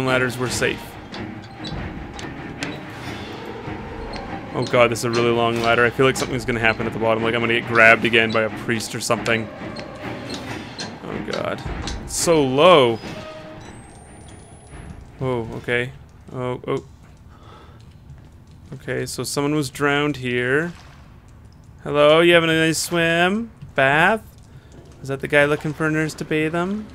Ladders were safe. Oh god, this is a really long ladder. I feel like something's gonna happen at the bottom. Like I'm gonna get grabbed again by a priest or something. Oh god. It's so low. Oh, okay. Oh. Okay, so someone was drowned here. Hello, you having a nice swim? Bath? Is that the guy looking for a nurse to bathe him?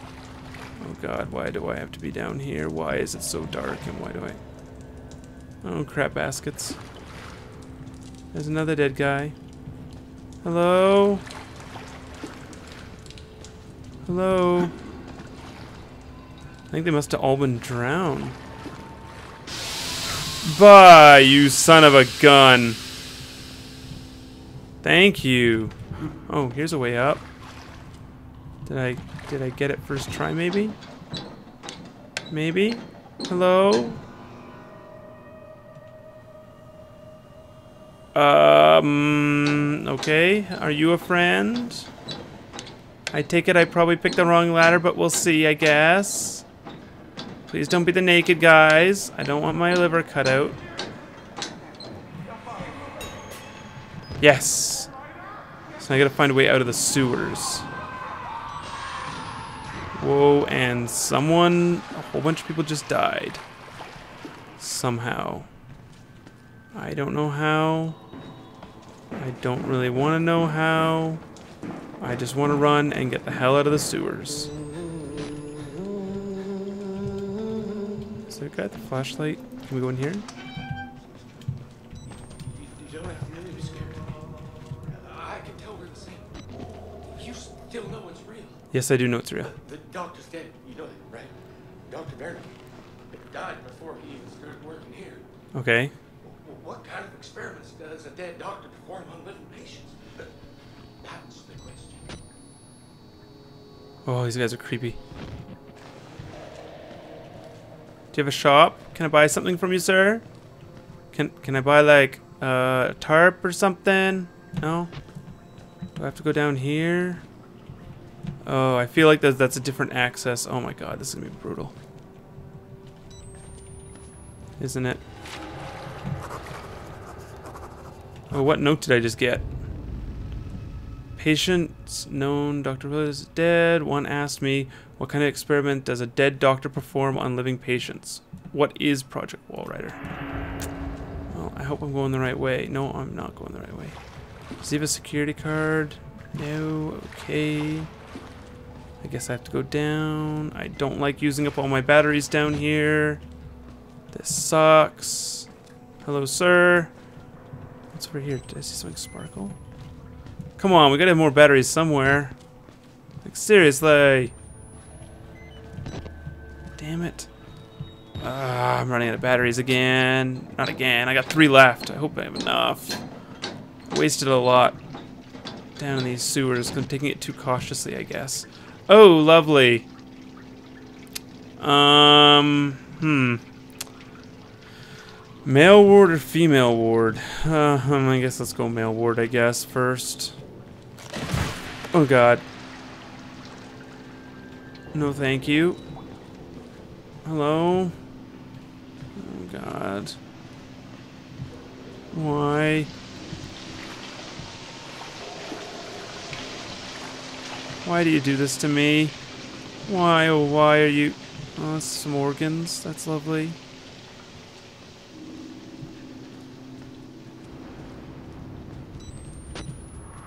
Oh god, why do I have to be down here? Why is it so dark and why do I... Oh, crap baskets. There's another dead guy. Hello? Hello? I think they must have all been drowned. Bah, you son of a gun. Thank you. Oh, here's a way up. Did I get it first try, maybe? Maybe? Hello? Okay. Are you a friend? I take it I probably picked the wrong ladder, but we'll see, I guess. Please don't be the naked guys. I don't want my liver cut out. Yes. So I gotta find a way out of the sewers. Whoa, and a whole bunch of people just died. Somehow. I don't know how. I don't really want to know how. I just want to run and get the hell out of the sewers. Is there a guy with the flashlight? Can we go in here? Yes, I do know it's real. The doctor's dead. You know that, right? Dr. Vernon died before he even started working here. Okay. What kind of experiments does a dead doctor perform on living patients? That's the question. Oh, these guys are creepy. Do you have a shop? Can I buy something from you, sir? Can I buy like a tarp or something? No. Do I have to go down here? Oh, I feel like that's a different access. Oh my god, this is gonna be brutal. Isn't it? Oh, what note did I just get? Patients known, Dr. Willard is dead. One asked me, what kind of experiment does a dead doctor perform on living patients? What is Project Wall Rider? Well, I hope I'm going the right way. No, I'm not going the right way. Does he have a security card? No, okay. I guess I have to go down. I don't like using up all my batteries down here. This sucks. Hello, sir. What's over here? Did I see something sparkle? Come on, we gotta have more batteries somewhere. Like, seriously. Damn it. I'm running out of batteries again. Not again. I got 3 left. I hope I have enough. I wasted a lot down in these sewers. I'm taking it too cautiously, I guess. Oh, lovely. Male ward or female ward? I guess let's go male ward, I guess, first. Oh, God. No, thank you. Hello? Oh, God. Why? Why do you do this to me? Why, oh, why are you... Oh, that's some organs. That's lovely.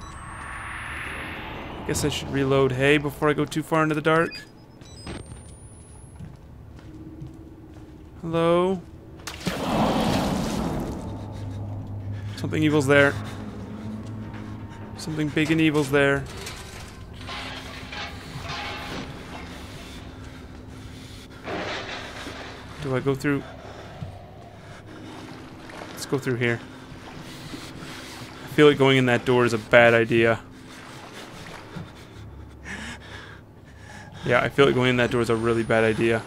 I guess I should reload hay before I go too far into the dark. Hello? Something evil's there. Something big and evil's there. Do I go through? Let's go through here. I feel like going in that door is a bad idea. Yeah, I feel like going in that door is a really bad idea.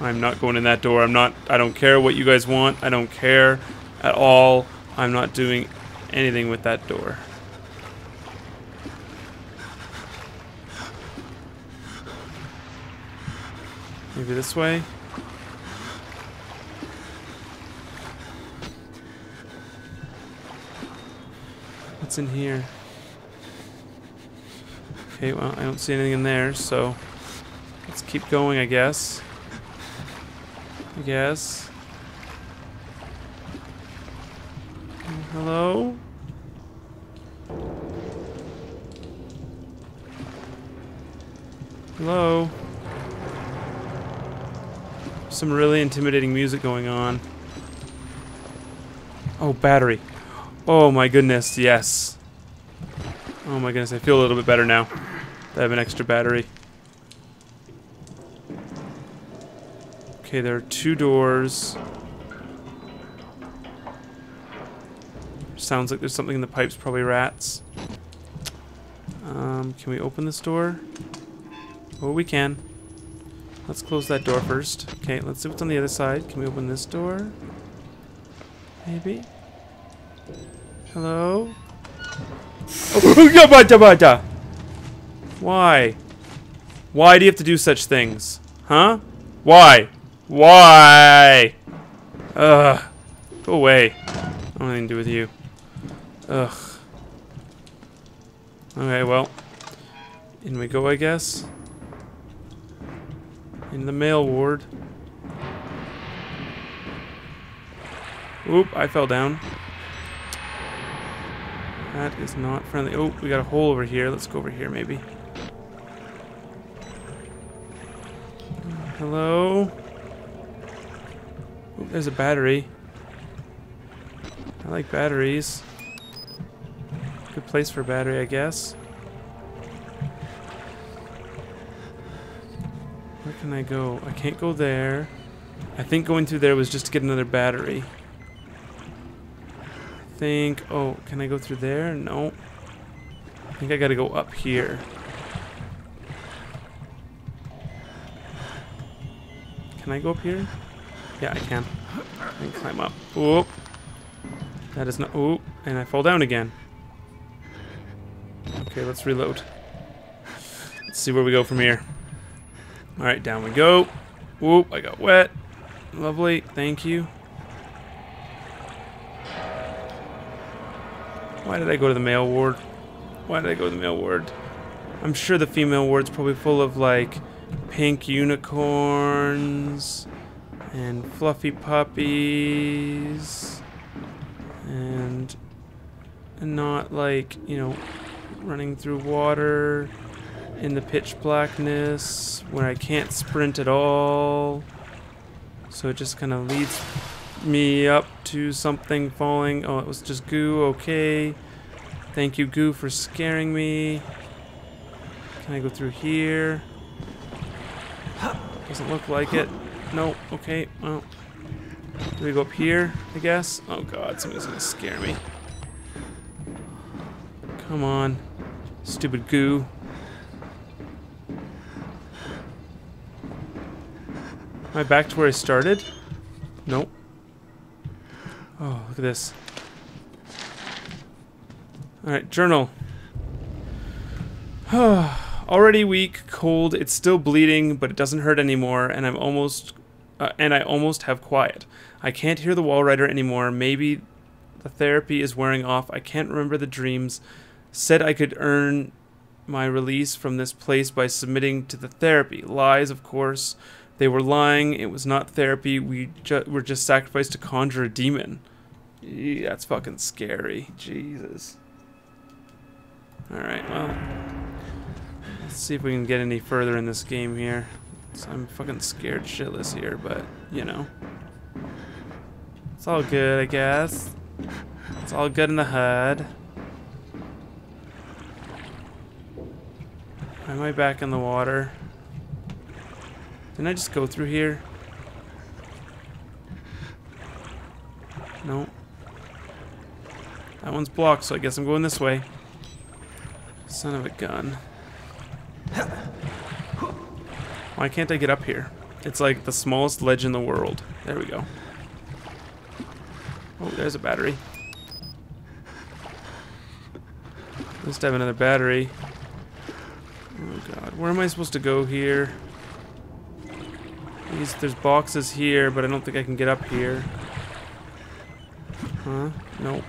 I'm not going in that door. I don't care what you guys want. I don't care at all. I'm not doing anything with that door. Maybe this way. What's in here? Okay, well, I don't see anything in there, so let's keep going, I guess. Hello? Hello? Some really intimidating music going on. Oh, battery. Oh my goodness, yes. Oh my goodness, I feel a little bit better now that I have an extra battery. Okay, there are two doors. Sounds like there's something in the pipes, probably rats. Can we open this door? Oh, we can. Let's close that door first. Okay, let's see what's on the other side. Can we open this door? Maybe? Hello? Oh, why? Why do you have to do such things? Huh? Why? Why? Ugh. Go away. I don't have anything to do with you. Ugh. Okay, well. In we go, I guess. In the mail ward. Oop, I fell down. That is not friendly. Oh, we got a hole over here. Let's go over here, maybe. Hello? Oop, there's a battery. I like batteries. Good place for a battery, I guess. Where can I go? I can't go there. I think going through there was just to get another battery. Oh, can I go through there? No. I think I gotta go up here. Can I go up here? Yeah, I can. I can climb up. Oop. That is not. Oop. And I fall down again. Okay, let's reload. Let's see where we go from here. Alright, down we go. Oop, I got wet. Lovely. Thank you. Why did I go to the male ward? Why did I go to the male ward? I'm sure the female ward's probably full of, like, pink unicorns and fluffy puppies and not, like, you know, running through water in the pitch blackness where I can't sprint at all. So it just kind of leads me up to something falling. Oh, it was just goo. Okay. Thank you, goo, for scaring me. Can I go through here? Doesn't look like it. No. Okay. Well, do we go up here, I guess? Oh, God. Somebody's going to scare me. Come on. Stupid goo. Am I back to where I started? Nope. Oh, look at this. Alright, journal. Already weak, cold, it's still bleeding, but it doesn't hurt anymore, and I almost have quiet. I can't hear the Wall Rider anymore. Maybe the therapy is wearing off. I can't remember the dreams. Said I could earn my release from this place by submitting to the therapy. Lies, of course. They were lying. It was not therapy. We were just sacrificed to conjure a demon. Gee, that's fucking scary. Jesus. Alright, well. Let's see if we can get any further in this game here. I'm fucking scared shitless here, but, you know. It's all good, I guess. It's all good in the HUD. Why am I back in the water? Didn't I just go through here? No. That one's blocked, so I guess I'm going this way. Son of a gun. Why can't I get up here? It's like the smallest ledge in the world. There we go. Oh, there's a battery. At least I have another battery. Oh, God. Where am I supposed to go here? There's boxes here, but I don't think I can get up here. Huh? Nope.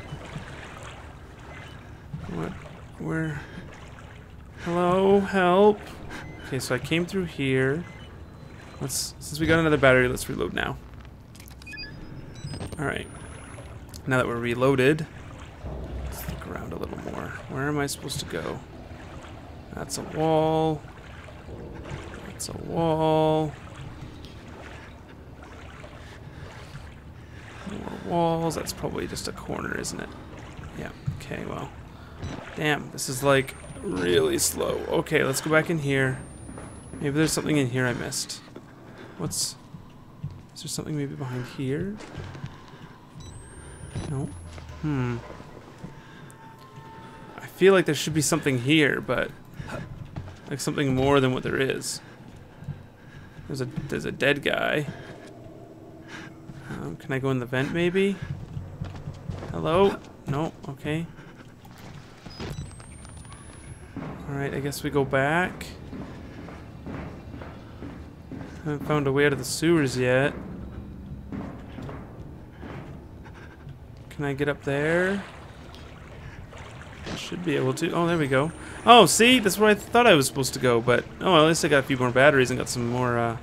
What? Where? Hello? Help? Okay, so I came through here. Let's, since we got another battery, let's reload now. Alright. Now that we're reloaded, let's look around a little more. Where am I supposed to go? That's a wall. That's a wall. More walls. That's probably just a corner, isn't it? Yeah. Okay, well. Damn, this is like really slow. Okay, let's go back in here. Maybe there's something in here I missed. What's... Is there something maybe behind here? No. I feel like there should be something here, but... Like something more than what there is. There's a dead guy. Can I go in the vent maybe? Hello? No, okay. Alright, I guess we go back. I haven't found a way out of the sewers yet. Can I get up there? I should be able to. Oh, there we go. Oh, see? That's where I thought I was supposed to go, but... Oh, at least I got a few more batteries and got some more,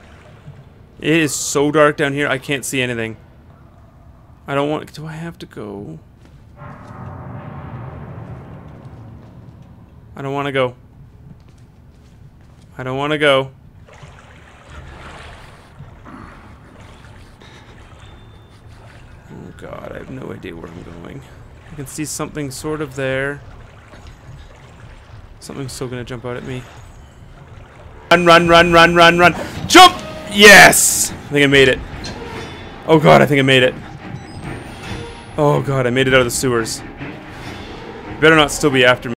It is so dark down here, I can't see anything. I don't want... Do I have to go? I don't want to go. I don't want to go. Oh god, I have no idea where I'm going. I can see something sort of there. Something's still gonna jump out at me. Run, run, run, run, run, run! Jump! Yes! I think I made it. Oh god, I think I made it. Oh god, I made it out of the sewers. You better not still be after me.